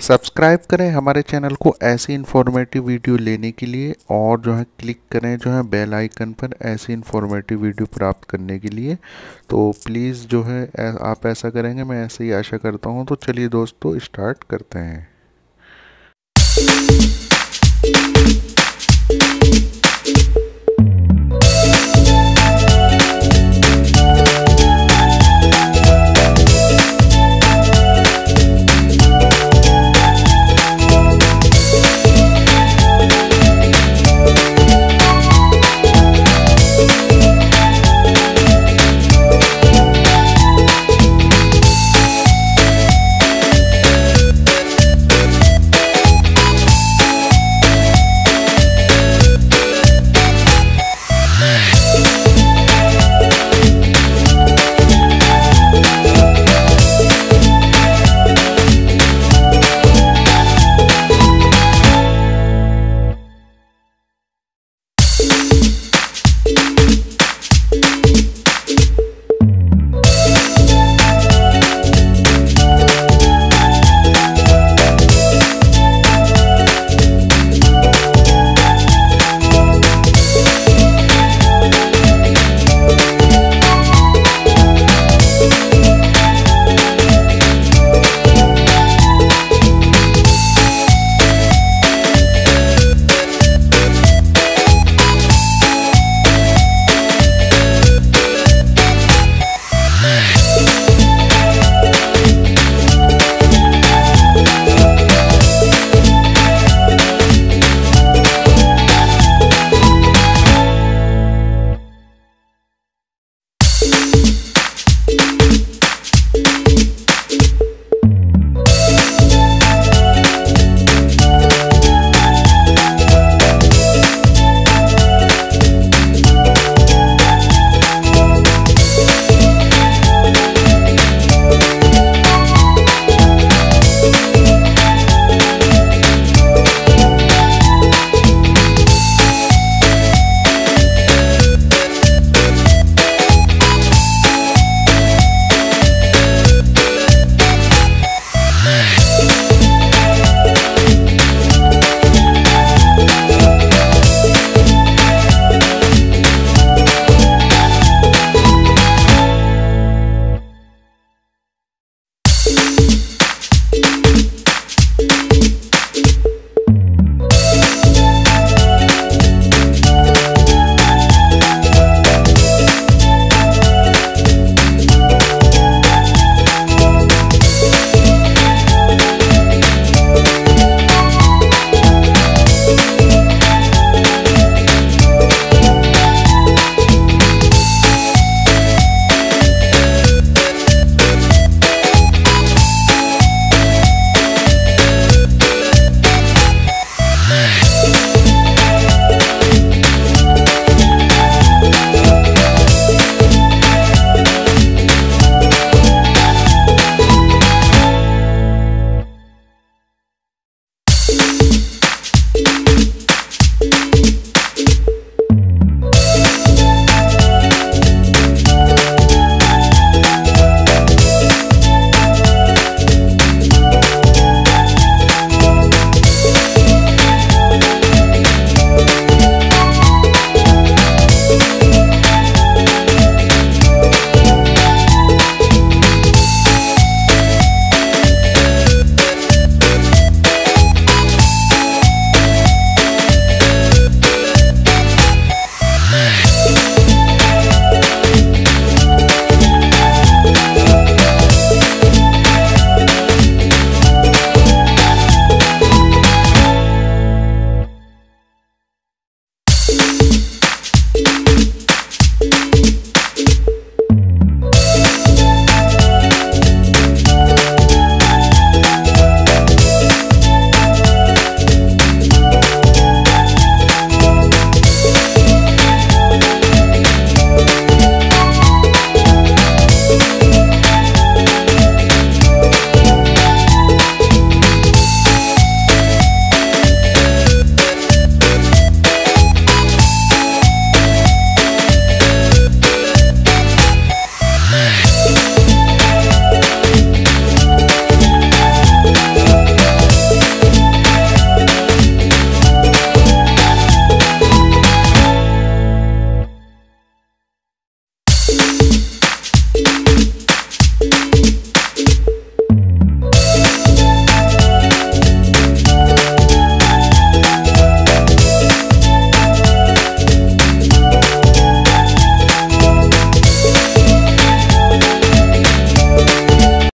Subscribe करें हमारे channel को ऐसी इन्फॉर्मेटिव वीडियो लेने के लिए और जो है क्लिक करें जो है बेल आइकन पर ऐसी इन्फॉर्मेटिव वीडियो प्राप्त करने के लिए। तो प्लीज़ जो है आप ऐसा करेंगे, मैं ऐसे ही आशा करता हूं। तो चलिए दोस्तों स्टार्ट करते हैं।